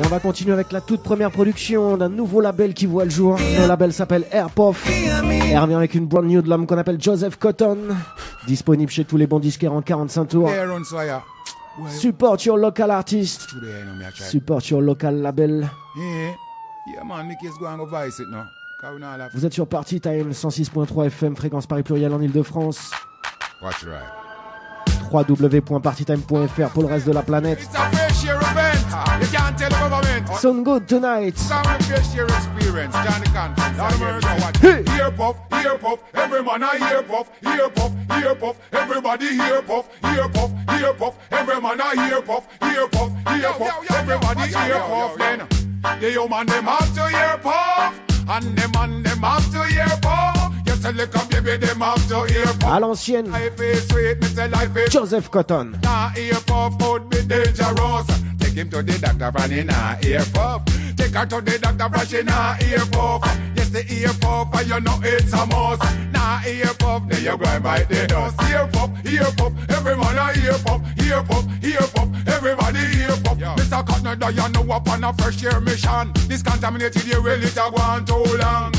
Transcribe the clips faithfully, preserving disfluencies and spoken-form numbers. Et on va continuer avec la toute première production d'un nouveau label qui voit le jour. Le label s'appelle Airpof. Et revient avec une brand new de l'homme qu'on appelle Joseph Cotton. Disponible chez tous les bons disquaires en quarante-cinq tours. Support your local artist. Support your local label. Vous êtes sur Party Time cent six virgule trois F M, Fréquence Paris Plurielle en Ile-de-France. w w w point partytime point f r pour le reste de la planète. Sound good tonight. Hey. Ear puff, ear puff, every man a ear puff, ear puff, ear puff, everybody ear puff, ear puff, ear puff, every man a ear puff, ear puff, ear puff, everybody ear puff. Then the human them have to ear puff, and them and them have to ear puff. À l'ancienne, Joseph Cotton. Him to the doctor and in a ear puff. Take her to the doctor brush in a ear puff. Yes, the ear puff and you know it's a must. Nah, ear puff, then you grind by the dust. Ear puff, ear puff, every man a ear puff. Ear puff, ear puff, everybody ear puff. Yo. Mister Cotton, you know up on a fresh air mission. This contaminated air will it a go on too long.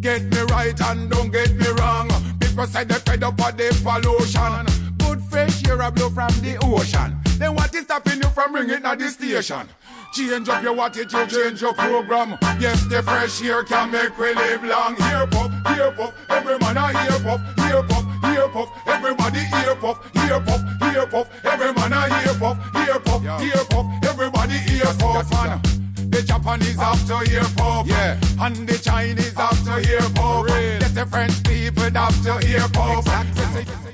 Get me right and don't get me wrong. People say they fed up with the pollution. Good fresh air a blow from the ocean. Then what is stopping you from ringing at the station? Change up your attitude, change your program. Yes, the fresh air can make we live long. Ear puff, ear puff, every man a ear puff, ear puff, ear puff, everybody ear puff, ear puff, ear puff, every man a ear puff, ear puff, ear puff, everybody ear puff. Man, the Japanese after ear puff, yeah, and the Chinese after ear puff. Yes, the French people after ear puff.